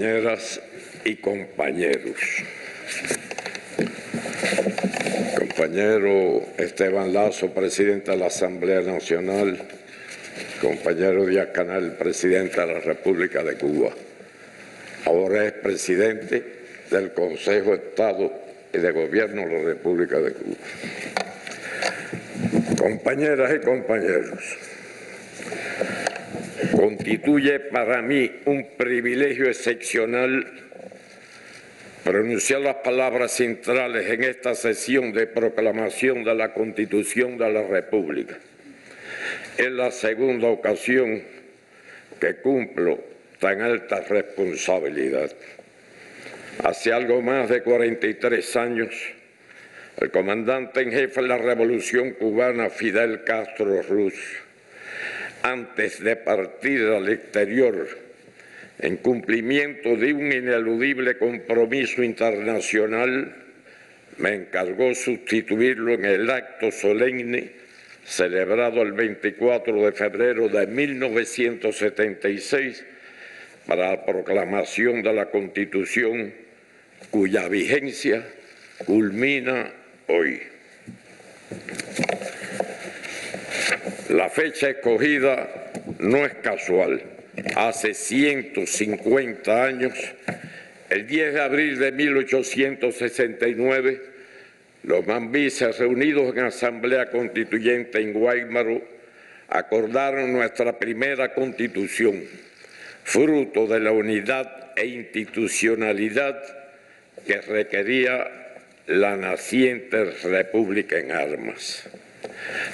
compañeras y compañeros. Compañero Esteban Lazo, presidente de la Asamblea Nacional. Compañero Díaz-Canel, presidente de la República de Cuba. Ahora es presidente del Consejo de Estado y de Gobierno de la República de Cuba. Compañeras y compañeros, constituye para mí un privilegio excepcional pronunciar las palabras centrales en esta sesión de proclamación de la Constitución de la República. Es la segunda ocasión que cumplo tan alta responsabilidad. Hace algo más de 43 años, el comandante en jefe de la Revolución Cubana, Fidel Castro Ruz, antes de partir al exterior, en cumplimiento de un ineludible compromiso internacional, me encargó sustituirlo en el acto solemne celebrado el 24 de febrero de 1976 para la proclamación de la Constitución, cuya vigencia culmina hoy. La fecha escogida no es casual. Hace 150 años, el 10 de abril de 1869, los mambises reunidos en Asamblea Constituyente en Guaymaro acordaron nuestra primera Constitución, fruto de la unidad e institucionalidad que requería la naciente República en armas.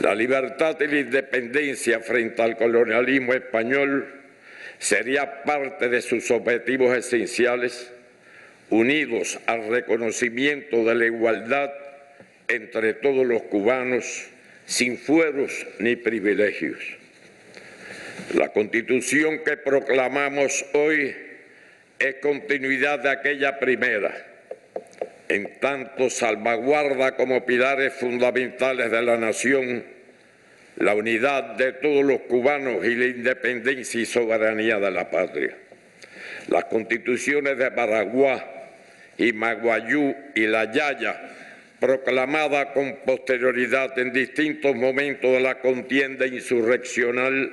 La libertad y la independencia frente al colonialismo español sería parte de sus objetivos esenciales, unidos al reconocimiento de la igualdad entre todos los cubanos, sin fueros ni privilegios. La Constitución que proclamamos hoy es continuidad de aquella primera, en tanto salvaguarda como pilares fundamentales de la nación la unidad de todos los cubanos y la independencia y soberanía de la patria. Las constituciones de Baraguá y Maguayú y La Yaya, proclamada con posterioridad en distintos momentos de la contienda insurreccional,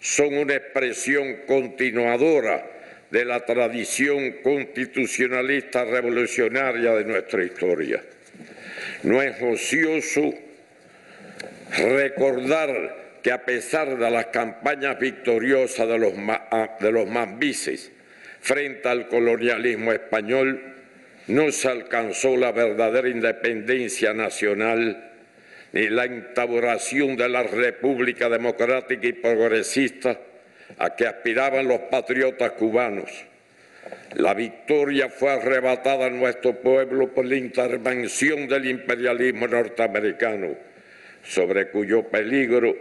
son una expresión continuadora de la tradición constitucionalista revolucionaria de nuestra historia. No es ocioso recordar que a pesar de las campañas victoriosas de los mambises frente al colonialismo español, no se alcanzó la verdadera independencia nacional ni la instauración de la República Democrática y Progresista a que aspiraban los patriotas cubanos. La victoria fue arrebatada a nuestro pueblo por la intervención del imperialismo norteamericano, sobre cuyo peligro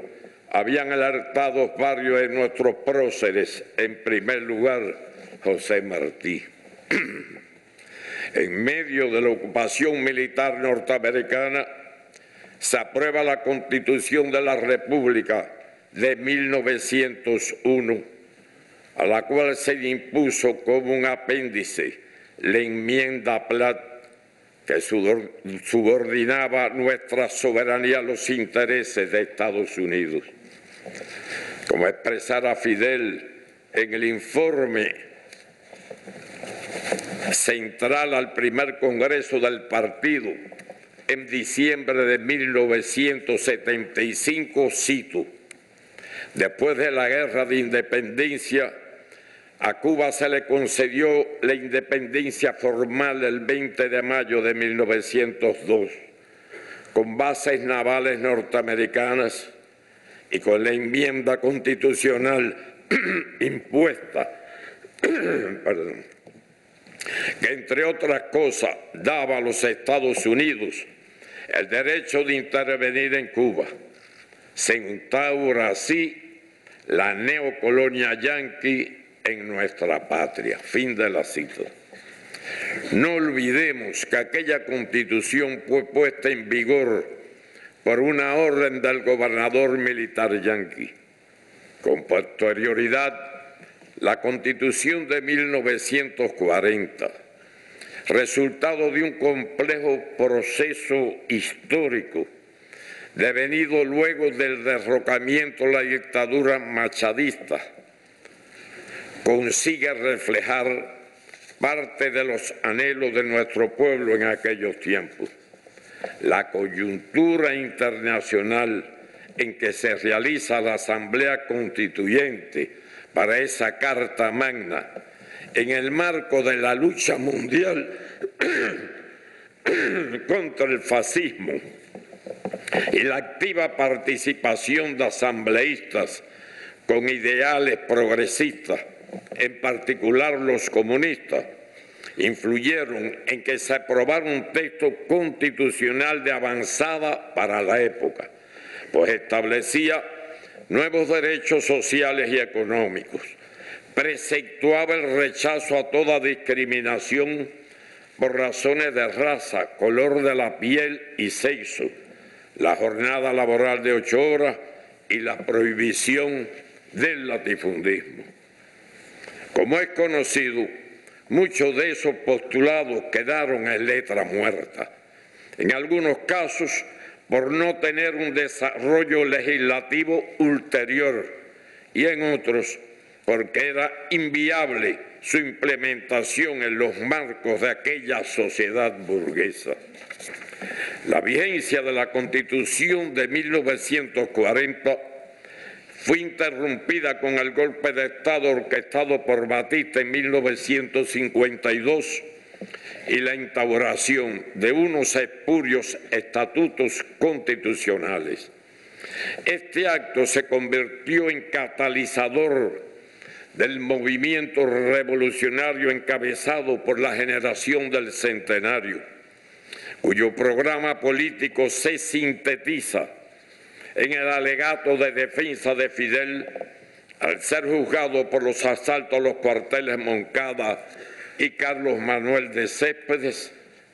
habían alertado varios de nuestros próceres, en primer lugar José Martí. En medio de la ocupación militar norteamericana, se aprueba la Constitución de la República de 1901, a la cual se impuso como un apéndice la enmienda Platt, que subordinaba nuestra soberanía a los intereses de Estados Unidos. Como expresara Fidel en el informe central al primer Congreso del Partido en diciembre de 1975, cito: después de la Guerra de Independencia, a Cuba se le concedió la independencia formal el 20 de mayo de 1902, con bases navales norteamericanas y con la enmienda constitucional impuesta, perdón, que entre otras cosas daba a los Estados Unidos el derecho de intervenir en Cuba. Se instaura así la neocolonia yanqui en nuestra patria. Fin de la cita. No olvidemos que aquella Constitución fue puesta en vigor por una orden del gobernador militar yanqui. Con posterioridad, la Constitución de 1940, resultado de un complejo proceso histórico, devenido luego del derrocamiento de la dictadura machadista, consigue reflejar parte de los anhelos de nuestro pueblo en aquellos tiempos. La coyuntura internacional en que se realiza la Asamblea Constituyente para esa Carta Magna, en el marco de la lucha mundial contra el fascismo y la activa participación de asambleístas con ideales progresistas, en particular los comunistas, influyeron en que se aprobara un texto constitucional de avanzada para la época, pues establecía nuevos derechos sociales y económicos, preceptuaba el rechazo a toda discriminación por razones de raza, color de la piel y sexo, la jornada laboral de 8 horas y la prohibición del latifundismo. Como es conocido, muchos de esos postulados quedaron en letra muerta, en algunos casos por no tener un desarrollo legislativo ulterior y en otros porque era inviable su implementación en los marcos de aquella sociedad burguesa. La vigencia de la Constitución de 1940 fue interrumpida con el golpe de Estado orquestado por Batista en 1952 y la instauración de unos espurios estatutos constitucionales. Este acto se convirtió en catalizador del movimiento revolucionario encabezado por la generación del Centenario, cuyo programa político se sintetiza en el alegato de defensa de Fidel al ser juzgado por los asaltos a los cuarteles Moncada y Carlos Manuel de Céspedes,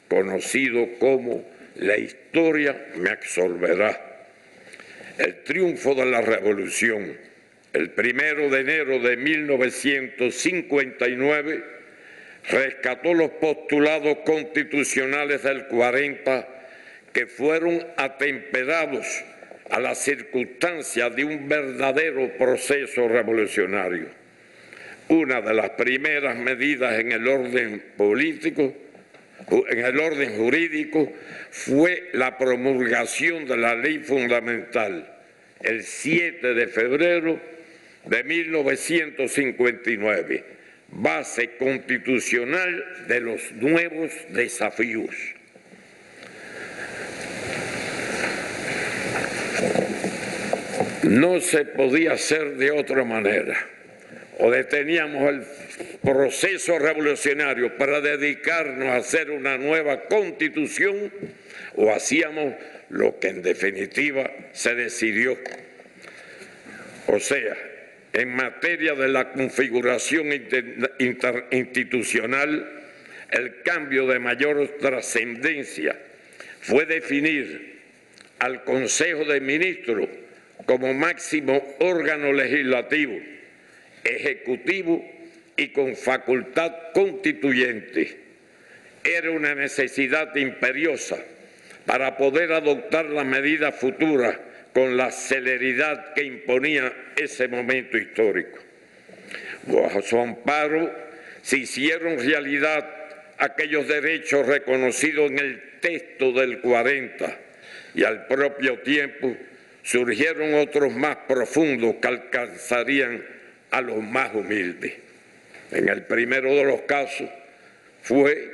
conocido como La Historia Me Absolverá. El triunfo de la revolución, el 1 de enero de 1959, rescató los postulados constitucionales del 40 que fueron atemperados a las circunstancias de un verdadero proceso revolucionario. Una de las primeras medidas en el orden político, en el orden jurídico, fue la promulgación de la Ley Fundamental el 7 de febrero de 1959, base constitucional de los nuevos desafíos. No se podía hacer de otra manera. O deteníamos el proceso revolucionario para dedicarnos a hacer una nueva constitución, o hacíamos lo que en definitiva se decidió. O sea, en materia de la configuración interinstitucional, el cambio de mayor trascendencia fue definir al Consejo de Ministros como máximo órgano legislativo, ejecutivo y con facultad constituyente. Era una necesidad imperiosa para poder adoptar las medidas futuras con la celeridad que imponía ese momento histórico. Bajo su amparo se hicieron realidad aquellos derechos reconocidos en el texto del 40 y al propio tiempo surgieron otros más profundos que alcanzarían a los más humildes. En el primero de los casos fue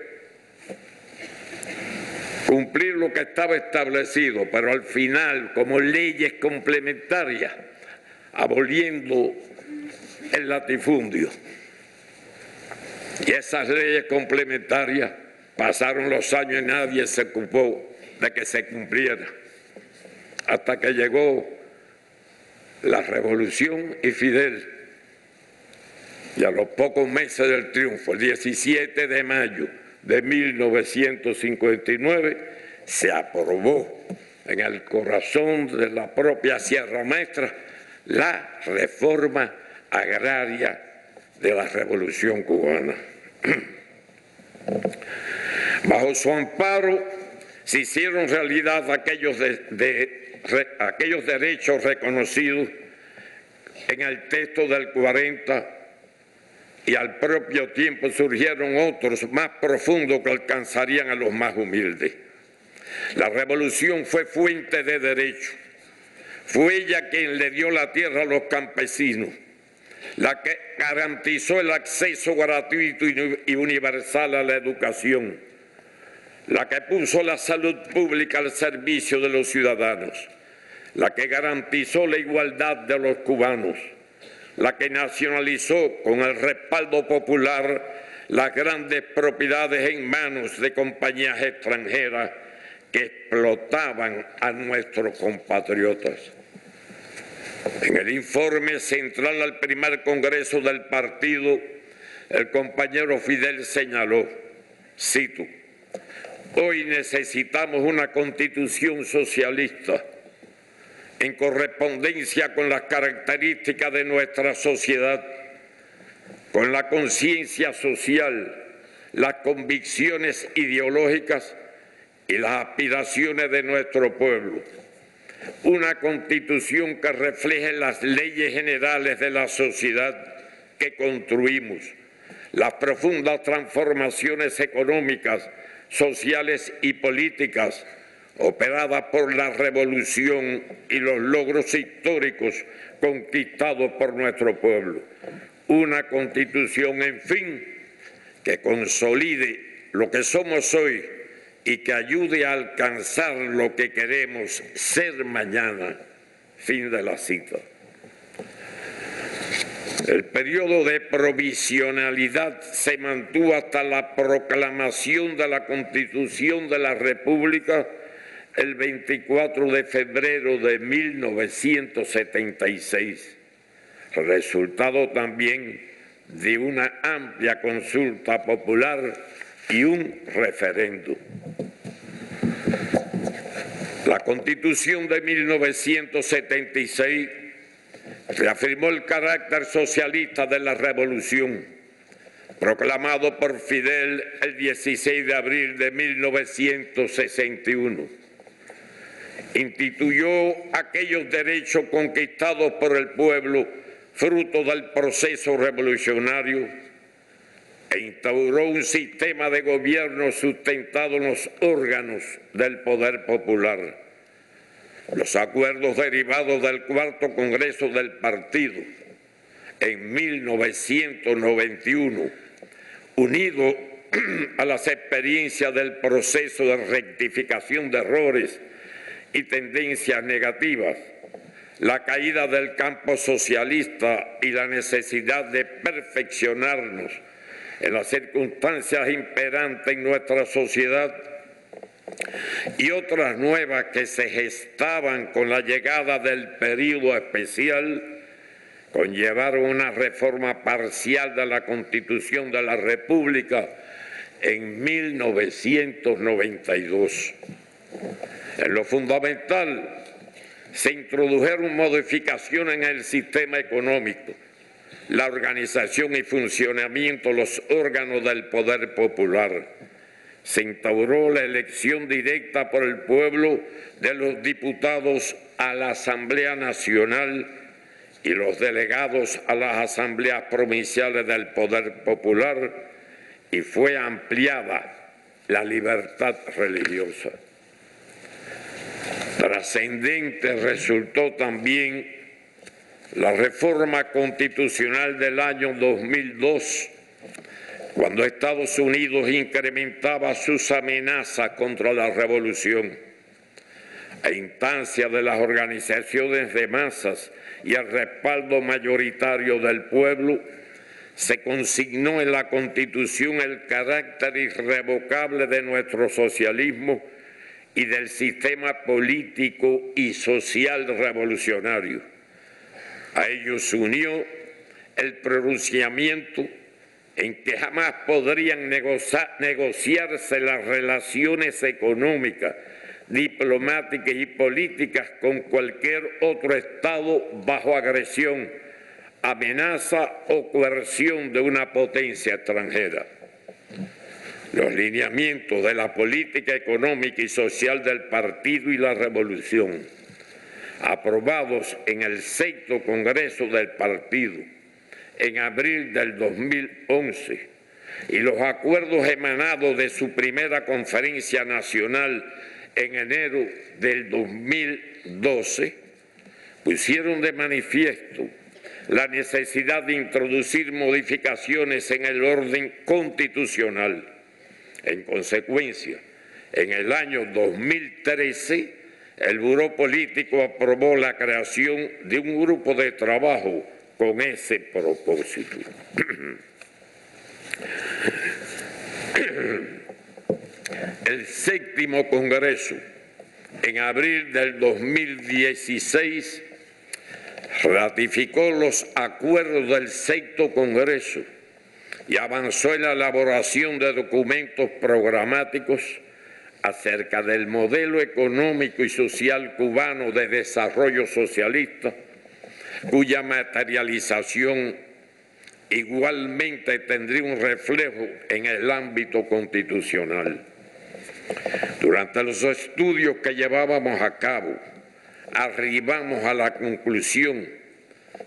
cumplir lo que estaba establecido, pero al final como leyes complementarias, aboliendo el latifundio. Y esas leyes complementarias pasaron los años y nadie se ocupó de que se cumpliera, hasta que llegó la revolución y Fidel, y a los pocos meses del triunfo, el 17 de mayo de 1959, se aprobó en el corazón de la propia Sierra Maestra la reforma agraria de la Revolución Cubana. Bajo su amparo se hicieron realidad aquellos derechos reconocidos en el texto del 40, y al propio tiempo surgieron otros más profundos que alcanzarían a los más humildes. La revolución fue fuente de derecho. Fue ella quien le dio la tierra a los campesinos, la que garantizó el acceso gratuito y universal a la educación, la que puso la salud pública al servicio de los ciudadanos, la que garantizó la igualdad de los cubanos, la que nacionalizó con el respaldo popular las grandes propiedades en manos de compañías extranjeras que explotaban a nuestros compatriotas. En el informe central al primer Congreso del Partido, el compañero Fidel señaló, cito, «Hoy necesitamos una constitución socialista en correspondencia con las características de nuestra sociedad, con la conciencia social, las convicciones ideológicas y las aspiraciones de nuestro pueblo. Una constitución que refleje las leyes generales de la sociedad que construimos, las profundas transformaciones económicas, sociales y políticas operadas por la revolución y los logros históricos conquistados por nuestro pueblo. Una constitución, en fin, que consolide lo que somos hoy y que ayude a alcanzar lo que queremos ser mañana». Fin de la cita. El periodo de provisionalidad se mantuvo hasta la proclamación de la Constitución de la República el 24 de febrero de 1976, resultado también de una amplia consulta popular y un referéndum. La Constitución de 1976 reafirmó el carácter socialista de la revolución, proclamado por Fidel el 16 de abril de 1961. Instituyó aquellos derechos conquistados por el pueblo, fruto del proceso revolucionario, e instauró un sistema de gobierno sustentado en los órganos del poder popular. Los acuerdos derivados del Cuarto Congreso del Partido en 1991, unido a las experiencias del proceso de rectificación de errores y tendencias negativas, la caída del campo socialista y la necesidad de perfeccionarnos en las circunstancias imperantes en nuestra sociedad y otras nuevas que se gestaban con la llegada del período especial, conllevaron una reforma parcial de la Constitución de la República en 1992. En lo fundamental, se introdujeron modificaciones en el sistema económico, la organización y funcionamiento de los órganos del poder popular. Se instauró la elección directa por el pueblo de los diputados a la Asamblea Nacional y los delegados a las asambleas provinciales del poder popular, y fue ampliada la libertad religiosa. Trascendente resultó también la reforma constitucional del año 2002, cuando Estados Unidos incrementaba sus amenazas contra la revolución. A instancia de las organizaciones de masas y el respaldo mayoritario del pueblo, se consignó en la Constitución el carácter irrevocable de nuestro socialismo y del sistema político y social revolucionario. A ello se unió el pronunciamiento en que jamás podrían negociarse las relaciones económicas, diplomáticas y políticas con cualquier otro Estado bajo agresión, amenaza o coerción de una potencia extranjera. Los lineamientos de la política económica y social del Partido y la Revolución, aprobados en el sexto Congreso del Partido en abril del 2011, y los acuerdos emanados de su primera conferencia nacional en enero del 2012, pusieron de manifiesto la necesidad de introducir modificaciones en el orden constitucional. En consecuencia, en el año 2013, el Buró Político aprobó la creación de un grupo de trabajo con ese propósito. El séptimo Congreso, en abril del 2016, ratificó los acuerdos del sexto Congreso y avanzó en la elaboración de documentos programáticos acerca del modelo económico y social cubano de desarrollo socialista, cuya materialización igualmente tendría un reflejo en el ámbito constitucional. Durante los estudios que llevábamos a cabo, arribamos a la conclusión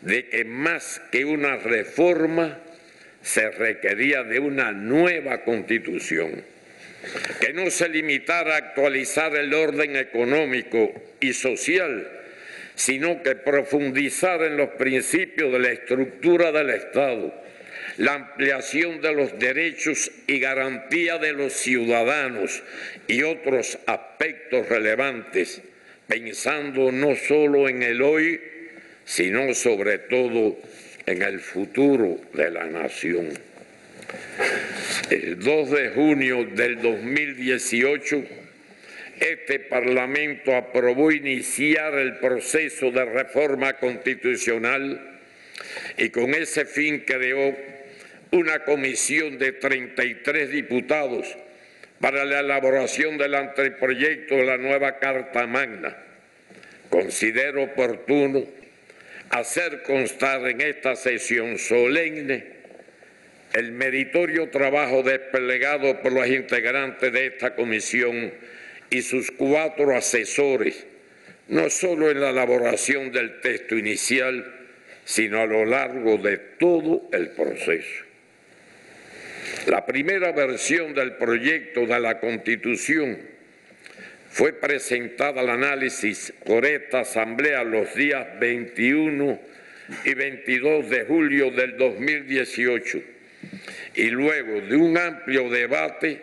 de que más que una reforma, se requería de una nueva constitución, que no se limitara a actualizar el orden económico y social, sino que profundizar en los principios de la estructura del Estado, la ampliación de los derechos y garantía de los ciudadanos y otros aspectos relevantes, pensando no solo en el hoy, sino sobre todo en el futuro de la nación. El 2 de junio del 2018, este Parlamento aprobó iniciar el proceso de reforma constitucional y con ese fin creó una comisión de 33 diputados para la elaboración del anteproyecto de la nueva Carta Magna. Considero oportuno hacer constar en esta sesión solemne el meritorio trabajo desplegado por los integrantes de esta comisión y sus 4 asesores, no solo en la elaboración del texto inicial, sino a lo largo de todo el proceso. La primera versión del proyecto de la Constitución fue presentada al análisis por esta Asamblea los días 21 y 22 de julio del 2018 y luego de un amplio debate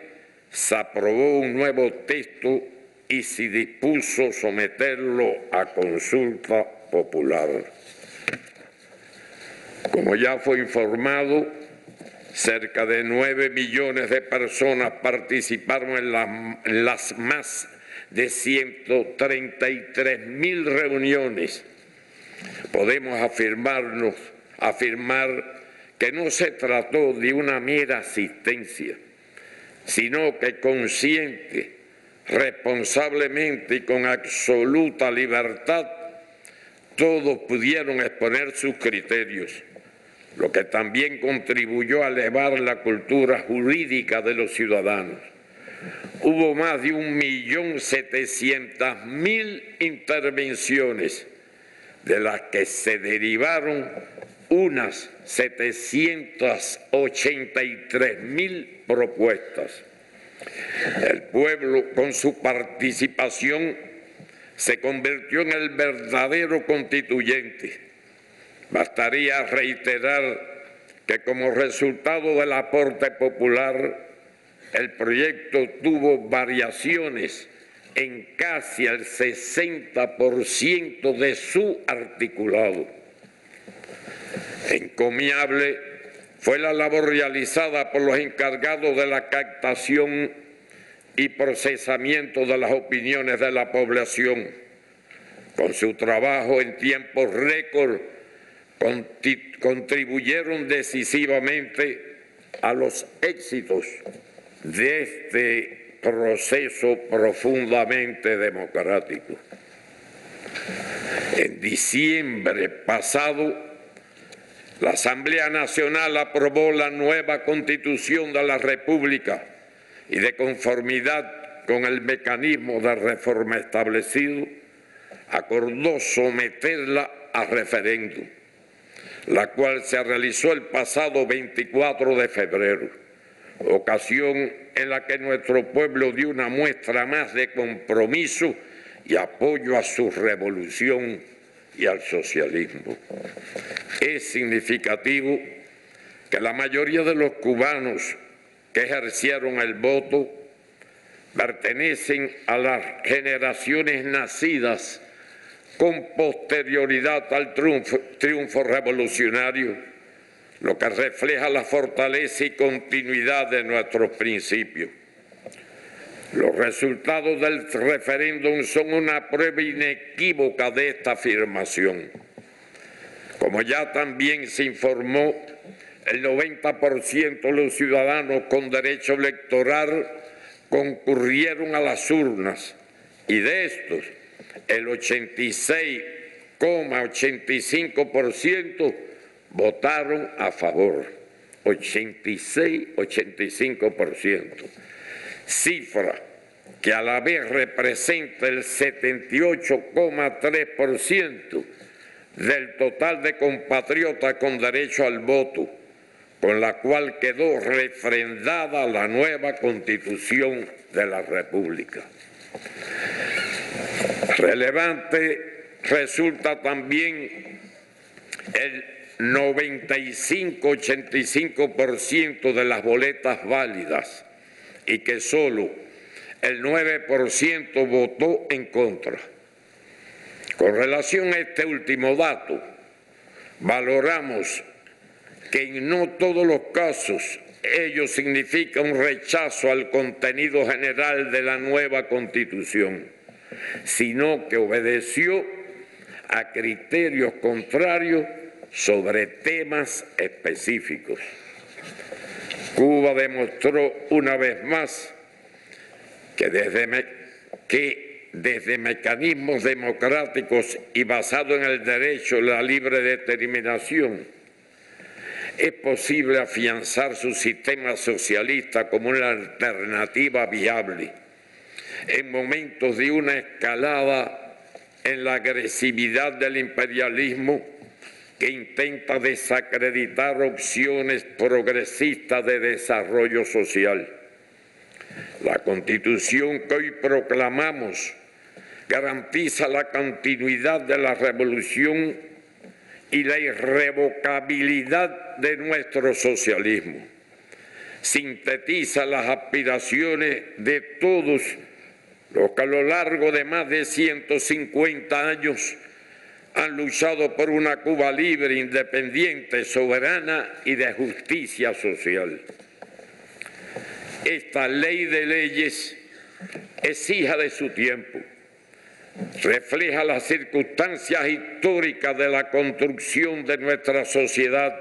se aprobó un nuevo texto y se dispuso someterlo a consulta popular. Como ya fue informado, cerca de 9 millones de personas participaron en las más de 133.000 reuniones. Podemos afirmar que no se trató de una mera asistencia, sino que consciente, responsablemente y con absoluta libertad, todos pudieron exponer sus criterios, lo que también contribuyó a elevar la cultura jurídica de los ciudadanos. Hubo más de 1.700.000 intervenciones, de las que se derivaron unas 783.000 propuestas. El pueblo, con su participación, se convirtió en el verdadero constituyente. Bastaría reiterar que como resultado del aporte popular, el proyecto tuvo variaciones en casi el 60% de su articulado. Encomiable fue la labor realizada por los encargados de la captación y procesamiento de las opiniones de la población. Con su trabajo en tiempo récord, contribuyeron decisivamente a los éxitos de este proceso profundamente democrático. En diciembre pasado, La Asamblea Nacional aprobó la nueva Constitución de la República y, de conformidad con el mecanismo de reforma establecido, acordó someterla a referéndum, la cual se realizó el pasado 24 de febrero, ocasión en la que nuestro pueblo dio una muestra más de compromiso y apoyo a su revolución y al socialismo. Es significativo que la mayoría de los cubanos que ejercieron el voto pertenecen a las generaciones nacidas con posterioridad al triunfo revolucionario, lo que refleja la fortaleza y continuidad de nuestros principios. Los resultados del referéndum son una prueba inequívoca de esta afirmación. Como ya también se informó, el 90% de los ciudadanos con derecho electoral concurrieron a las urnas y de estos, el 86,85% votaron a favor, 86,85%. Cifra que a la vez representa el 78,3% del total de compatriotas con derecho al voto, con la cual quedó refrendada la nueva Constitución de la República. Relevante resulta también el 95,85% de las boletas válidas, y que solo el 9% votó en contra. Con relación a este último dato, valoramos que en no todos los casos ello significa un rechazo al contenido general de la nueva Constitución, sino que obedeció a criterios contrarios sobre temas específicos. Cuba demostró una vez más que desde mecanismos democráticos y basado en el derecho a la libre determinación es posible afianzar su sistema socialista como una alternativa viable en momentos de una escalada en la agresividad del imperialismo que intenta desacreditar opciones progresistas de desarrollo social. La Constitución que hoy proclamamos garantiza la continuidad de la revolución y la irrevocabilidad de nuestro socialismo. Sintetiza las aspiraciones de todos los que a lo largo de más de 150 años han luchado por una Cuba libre, independiente, soberana y de justicia social. Esta ley de leyes es hija de su tiempo, refleja las circunstancias históricas de la construcción de nuestra sociedad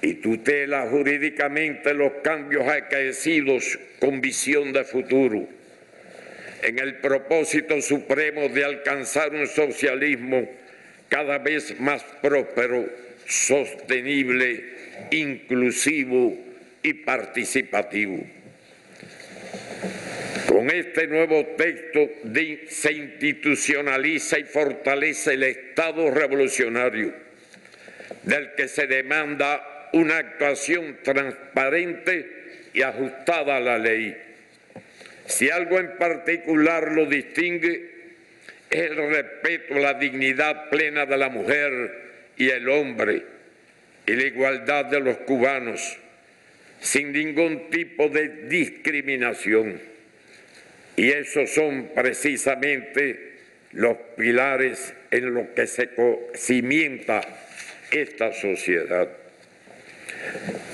y tutela jurídicamente los cambios acaecidos con visión de futuro, en el propósito supremo de alcanzar un socialismo cada vez más próspero, sostenible, inclusivo y participativo. Con este nuevo texto se institucionaliza y fortalece el Estado revolucionario, del que se demanda una actuación transparente y ajustada a la ley. Si algo en particular lo distingue, es el respeto a la dignidad plena de la mujer y el hombre y la igualdad de los cubanos, sin ningún tipo de discriminación. Y esos son precisamente los pilares en los que se cimienta esta sociedad.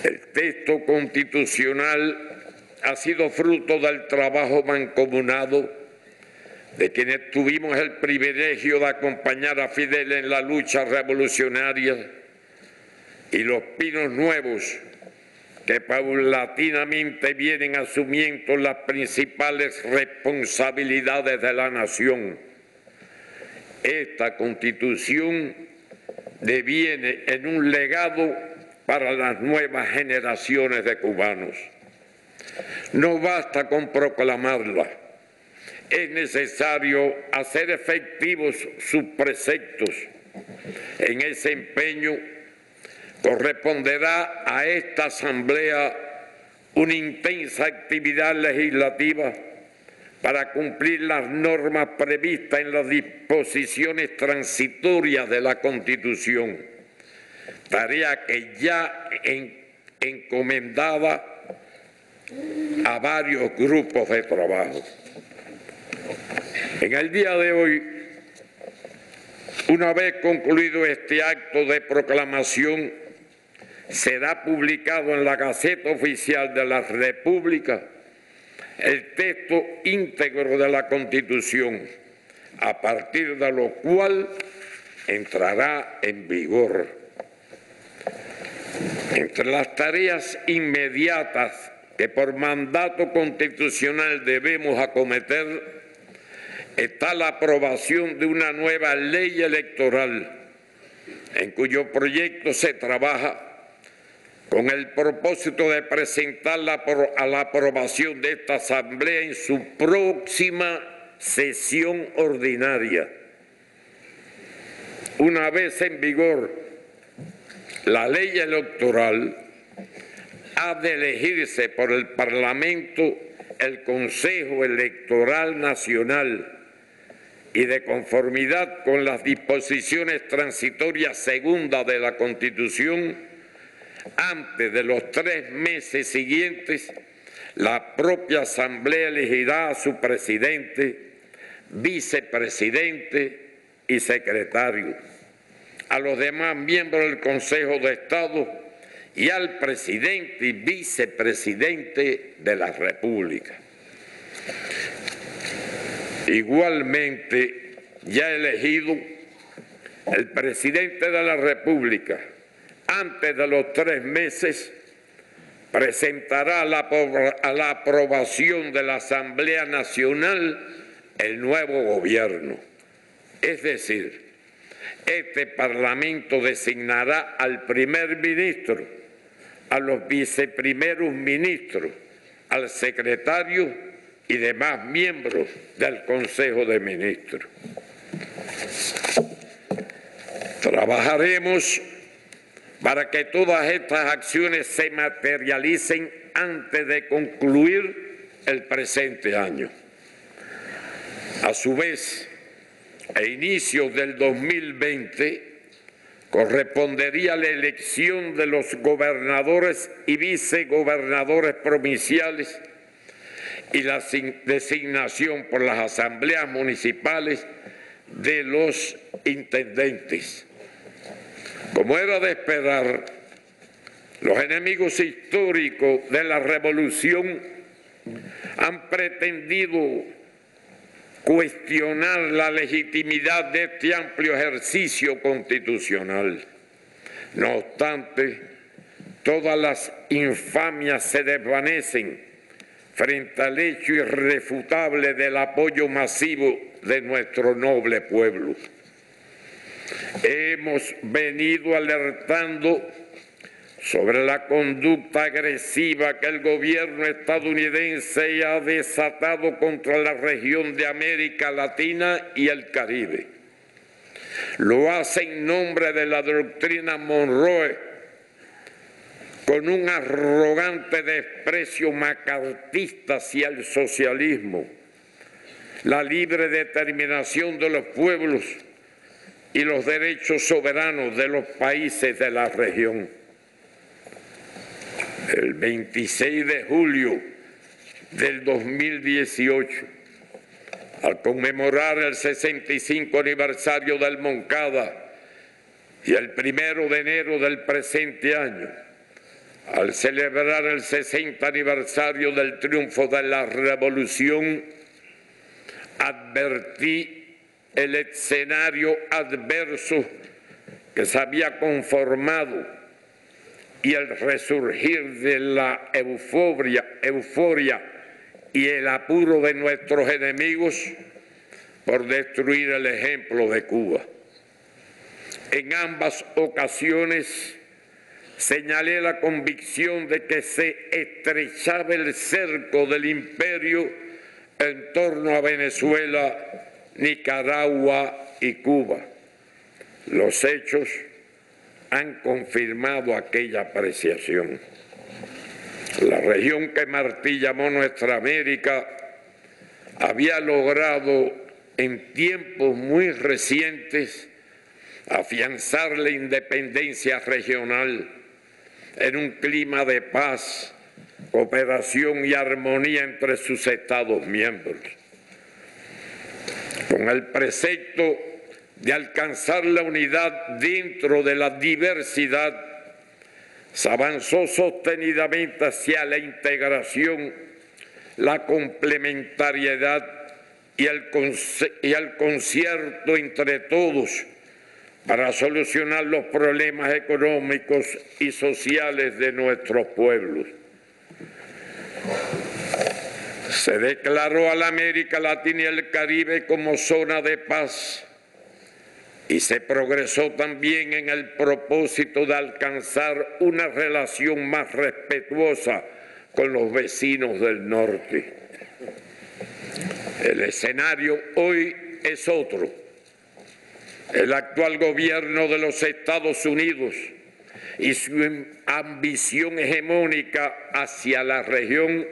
El texto constitucional ha sido fruto del trabajo mancomunado de quienes tuvimos el privilegio de acompañar a Fidel en la lucha revolucionaria y los pinos nuevos que paulatinamente vienen asumiendo las principales responsabilidades de la nación. Esta Constitución deviene en un legado para las nuevas generaciones de cubanos. No basta con proclamarla, es necesario hacer efectivos sus preceptos. En ese empeño corresponderá a esta Asamblea una intensa actividad legislativa para cumplir las normas previstas en las disposiciones transitorias de la Constitución, tarea que ya encomendada a varios grupos de trabajo. En el día de hoy, una vez concluido este acto de proclamación, será publicado en la Gaceta Oficial de la República el texto íntegro de la Constitución, a partir de lo cual entrará en vigor. Entre las tareas inmediatas que por mandato constitucional debemos acometer está la aprobación de una nueva ley electoral, en cuyo proyecto se trabaja con el propósito de presentarla a la aprobación de esta Asamblea en su próxima sesión ordinaria. Una vez en vigor la ley electoral, ha de elegirse por el Parlamento el Consejo Electoral Nacional y, de conformidad con las disposiciones transitorias segundas de la Constitución, antes de los 3 meses siguientes, la propia Asamblea elegirá a su presidente, vicepresidente y secretario, a los demás miembros del Consejo de Estado y al presidente y vicepresidente de la República. Igualmente, ya elegido, el presidente de la República, antes de los 3 meses, presentará a la aprobación de la Asamblea Nacional el nuevo gobierno. Es decir, este Parlamento designará al primer ministro, a los viceprimeros ministros, al secretario y demás miembros del Consejo de Ministros. Trabajaremos para que todas estas acciones se materialicen antes de concluir el presente año. A su vez, a inicios del 2020, correspondería la elección de los gobernadores y vicegobernadores provinciales y la designación por las asambleas municipales de los intendentes. Como era de esperar, los enemigos históricos de la revolución han pretendido cuestionar la legitimidad de este amplio ejercicio constitucional. No obstante, todas las infamias se desvanecen frente al hecho irrefutable del apoyo masivo de nuestro noble pueblo. Hemos venido alertando sobre la conducta agresiva que el gobierno estadounidense ha desatado contra la región de América Latina y el Caribe. Lo hace en nombre de la doctrina Monroe, con un arrogante desprecio macartista hacia el socialismo, la libre determinación de los pueblos y los derechos soberanos de los países de la región. El 26 de julio del 2018, al conmemorar el 65 aniversario del Moncada y el 1 de enero del presente año, al celebrar el 60 aniversario del triunfo de la Revolución, advertí el escenario adverso que se había conformado y el resurgir de la euforia y el apuro de nuestros enemigos por destruir el ejemplo de Cuba. En ambas ocasiones señalé la convicción de que se estrechaba el cerco del imperio en torno a Venezuela, Nicaragua y Cuba. Los hechos han confirmado aquella apreciación. La región que Martí llamó Nuestra América había logrado en tiempos muy recientes afianzar la independencia regional en un clima de paz, cooperación y armonía entre sus Estados miembros. Con el precepto de alcanzar la unidad dentro de la diversidad, se avanzó sostenidamente hacia la integración, la complementariedad y el concierto entre todos para solucionar los problemas económicos y sociales de nuestros pueblos. Se declaró a la América Latina y el Caribe como zona de paz y se progresó también en el propósito de alcanzar una relación más respetuosa con los vecinos del norte. El escenario hoy es otro. El actual gobierno de los Estados Unidos y su ambición hegemónica hacia la región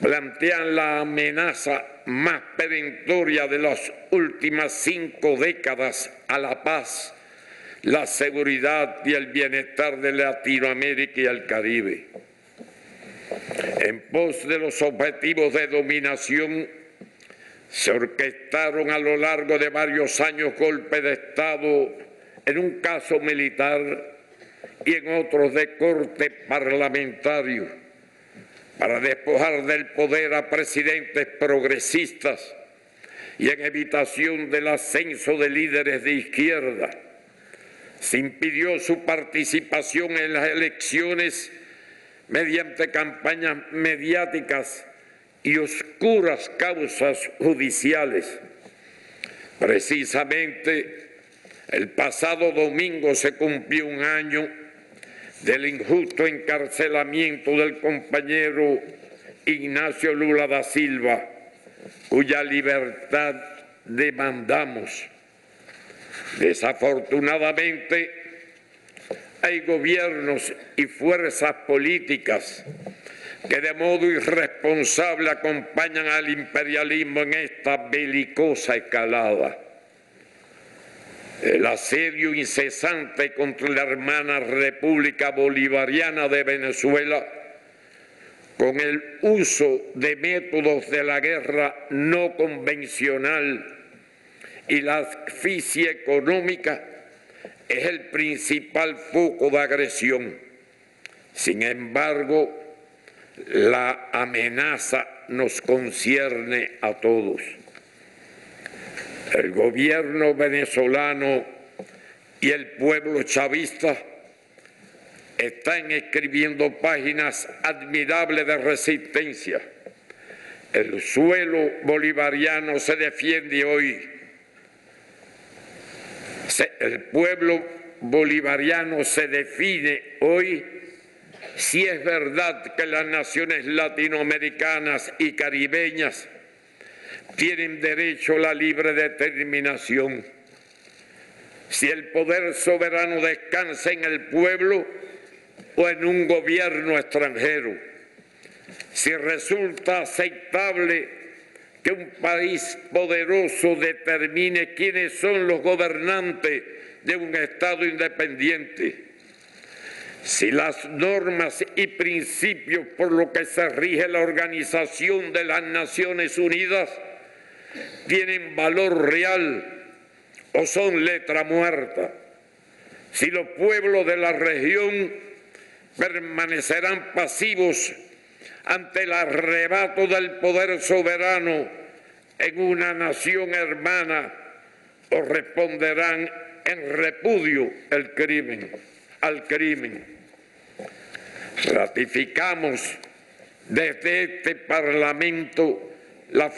plantean la amenaza más perentoria de las últimas 5 décadas a la paz, la seguridad y el bienestar de Latinoamérica y el Caribe. En pos de los objetivos de dominación, se orquestaron a lo largo de varios años golpes de Estado, en un caso militar y en otros de corte parlamentario, para despojar del poder a presidentes progresistas y en evitación del ascenso de líderes de izquierda. Se impidió su participación en las elecciones mediante campañas mediáticas y oscuras causas judiciales. Precisamente el pasado domingo se cumplió 1 año del injusto encarcelamiento del compañero Ignacio Lula da Silva, cuya libertad demandamos. Desafortunadamente, hay gobiernos y fuerzas políticas que de modo irresponsable acompañan al imperialismo en esta belicosa escalada. El asedio incesante contra la hermana República Bolivariana de Venezuela, con el uso de métodos de la guerra no convencional y la asfixia económica, es el principal foco de agresión. Sin embargo, la amenaza nos concierne a todos. El gobierno venezolano y el pueblo chavista están escribiendo páginas admirables de resistencia. El suelo bolivariano se defiende hoy. El pueblo bolivariano se define hoy. Si es verdad que las naciones latinoamericanas y caribeñas tienen derecho a la libre determinación, si el poder soberano descansa en el pueblo o en un gobierno extranjero, si resulta aceptable que un país poderoso determine quiénes son los gobernantes de un Estado independiente, si las normas y principios por los que se rige la Organización de las Naciones Unidas tienen valor real o son letra muerta, si los pueblos de la región permanecerán pasivos ante el arrebato del poder soberano en una nación hermana o responderán en repudio al crimen. Ratificamos desde este Parlamento la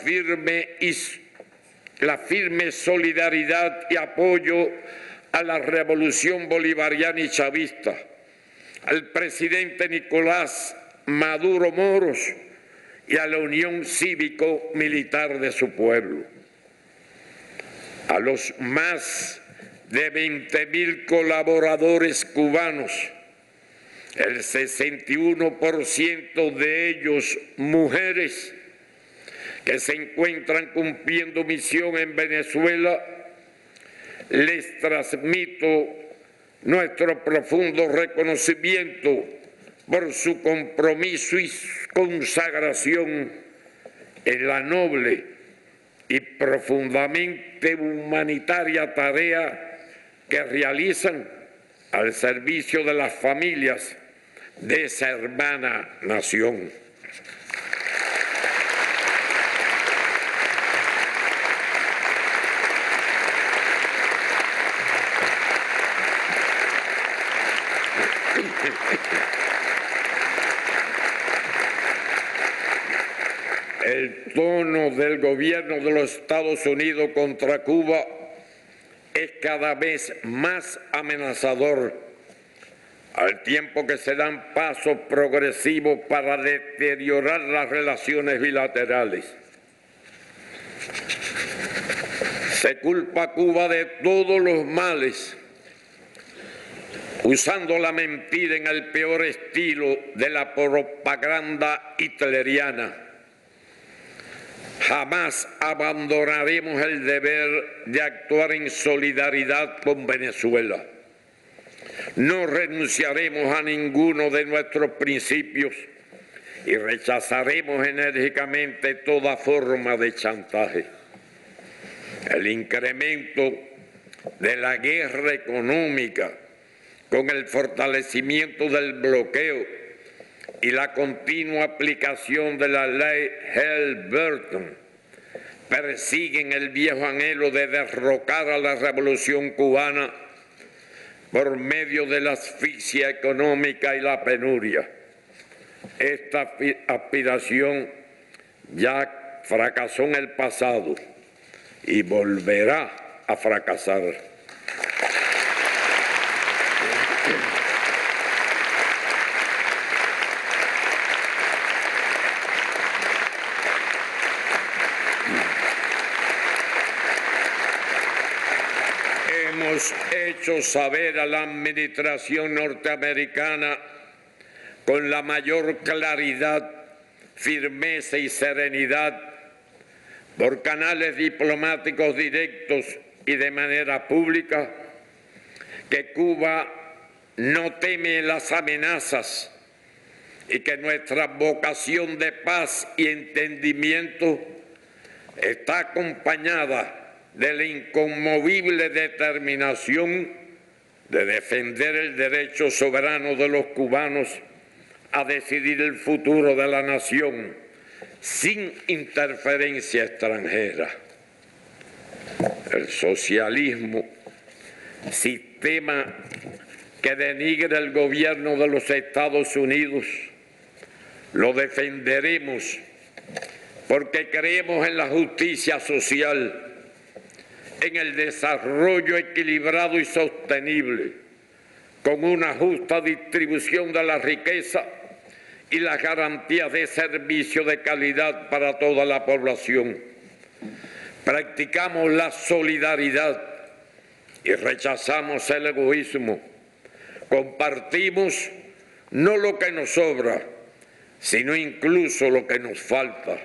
firme solidaridad y apoyo a la revolución bolivariana y chavista, al presidente Nicolás Maduro Moros y a la unión cívico-militar de su pueblo. A los más de 20.000 colaboradores cubanos, el 61% de ellos mujeres, que se encuentran cumpliendo misión en Venezuela, les transmito nuestro profundo reconocimiento por su compromiso y consagración en la noble y profundamente humanitaria tarea que realizan al servicio de las familias de esa hermana nación. El tono del gobierno de los Estados Unidos contra Cuba es cada vez más amenazador, al tiempo que se dan pasos progresivos para deteriorar las relaciones bilaterales. Se culpa a Cuba de todos los males, usando la mentira en el peor estilo de la propaganda hitleriana. Jamás abandonaremos el deber de actuar en solidaridad con Venezuela. No renunciaremos a ninguno de nuestros principios y rechazaremos enérgicamente toda forma de chantaje. El incremento de la guerra económica, con el fortalecimiento del bloqueo y la continua aplicación de la ley Helms-Burton, persiguen el viejo anhelo de derrocar a la revolución cubana por medio de la asfixia económica y la penuria. Esta aspiración ya fracasó en el pasado y volverá a fracasar. Hemos hecho saber a la administración norteamericana con la mayor claridad, firmeza y serenidad, por canales diplomáticos directos y de manera pública, que Cuba no teme las amenazas y que nuestra vocación de paz y entendimiento está acompañada de la inconmovible determinación de defender el derecho soberano de los cubanos a decidir el futuro de la nación sin interferencia extranjera. El socialismo, sistema que denigra el gobierno de los Estados Unidos, lo defenderemos porque creemos en la justicia social, en el desarrollo equilibrado y sostenible, con una justa distribución de la riqueza y las garantías de servicio de calidad para toda la población. Practicamos la solidaridad y rechazamos el egoísmo. Compartimos no lo que nos sobra, sino incluso lo que nos falta.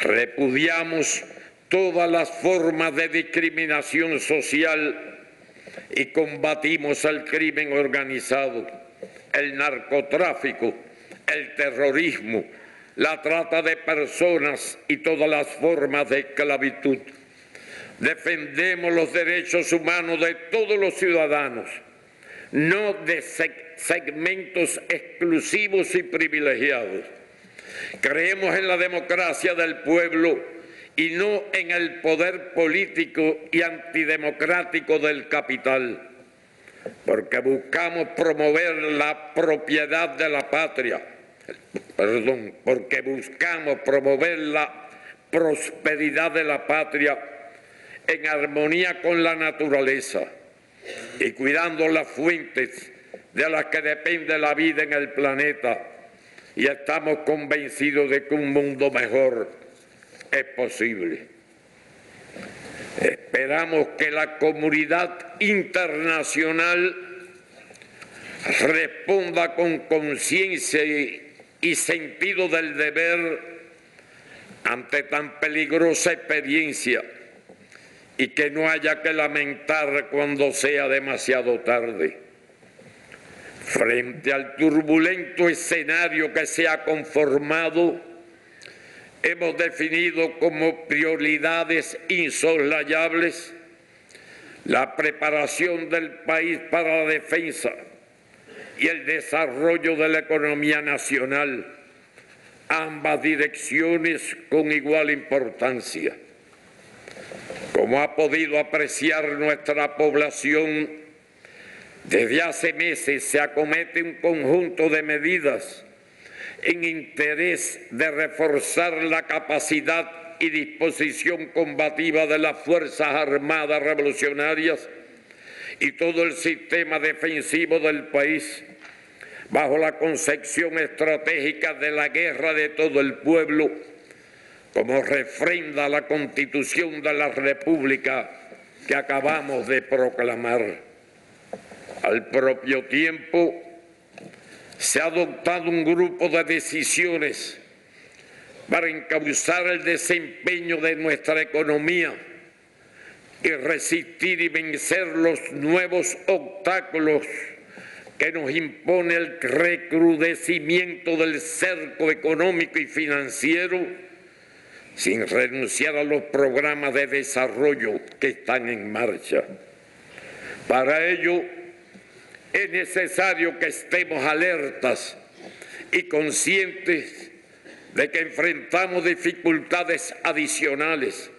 Repudiamos todas las formas de discriminación social y combatimos el crimen organizado, el narcotráfico, el terrorismo, la trata de personas y todas las formas de esclavitud. Defendemos los derechos humanos de todos los ciudadanos, no de segmentos exclusivos y privilegiados. Creemos en la democracia del pueblo y no en el poder político y antidemocrático del capital, porque buscamos promover la propiedad de la patria, porque buscamos promover la prosperidad de la patria en armonía con la naturaleza, y cuidando las fuentes de las que depende la vida en el planeta, y estamos convencidos de que un mundo mejor es posible. Esperamos que la comunidad internacional responda con conciencia y sentido del deber ante tan peligrosa experiencia, y que no haya que lamentar cuando sea demasiado tarde. Frente al turbulento escenario que se ha conformado, hemos definido como prioridades insoslayables la preparación del país para la defensa y el desarrollo de la economía nacional, ambas direcciones con igual importancia. Como ha podido apreciar nuestra población, desde hace meses se acomete un conjunto de medidas en interés de reforzar la capacidad y disposición combativa de las Fuerzas Armadas Revolucionarias y todo el sistema defensivo del país, bajo la concepción estratégica de la guerra de todo el pueblo, como refrenda la Constitución de la República que acabamos de proclamar. Al propio tiempo, se ha adoptado un grupo de decisiones para encauzar el desempeño de nuestra economía y resistir y vencer los nuevos obstáculos que nos impone el recrudecimiento del cerco económico y financiero, sin renunciar a los programas de desarrollo que están en marcha. Para ello, es necesario que estemos alertas y conscientes de que enfrentamos dificultades adicionales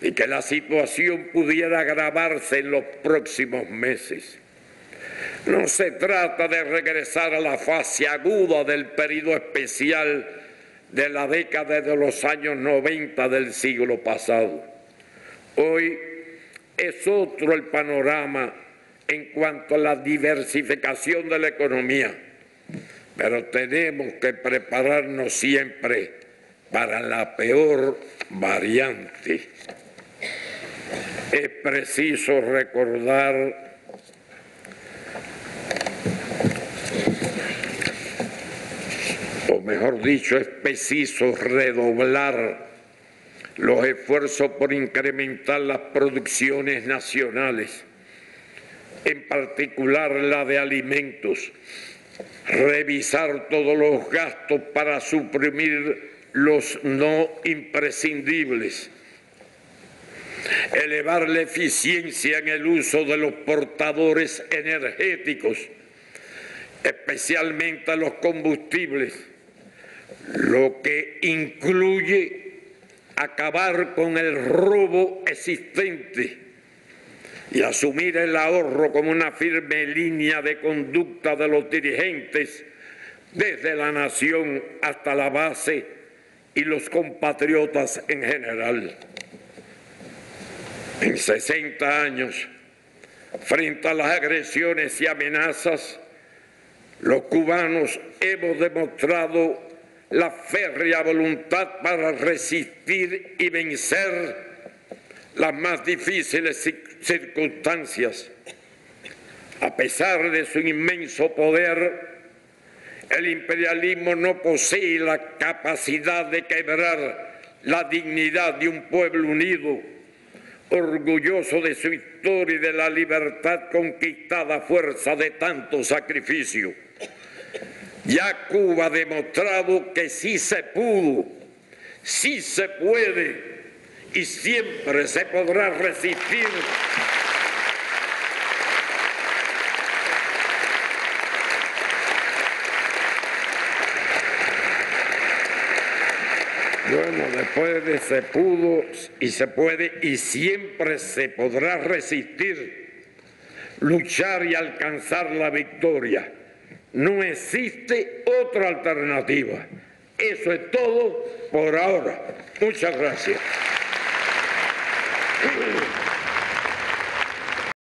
y que la situación pudiera agravarse en los próximos meses. No se trata de regresar a la fase aguda del periodo especial de la década de los años 90 del siglo pasado. Hoy es otro el panorama en cuanto a la diversificación de la economía, pero tenemos que prepararnos siempre para la peor variante. Es preciso recordar o mejor dicho, es preciso redoblar los esfuerzos por incrementar las producciones nacionales, en particular la de alimentos, revisar todos los gastos para suprimir los no imprescindibles, elevar la eficiencia en el uso de los portadores energéticos, especialmente los combustibles, lo que incluye acabar con el robo existente y asumir el ahorro como una firme línea de conducta de los dirigentes, desde la nación hasta la base y los compatriotas en general. En 60 años, frente a las agresiones y amenazas, los cubanos hemos demostrado la férrea voluntad para resistir y vencer las más difíciles circunstancias. A pesar de su inmenso poder, el imperialismo no posee la capacidad de quebrar la dignidad de un pueblo unido, orgulloso de su historia y de la libertad conquistada a fuerza de tanto sacrificio. Ya Cuba ha demostrado que sí se pudo, sí se puede, y siempre se podrá resistir después de se pudo y se puede y siempre se podrá resistir, luchar y alcanzar la victoria. No existe otra alternativa. Eso es todo por ahora. Muchas gracias. Thank you.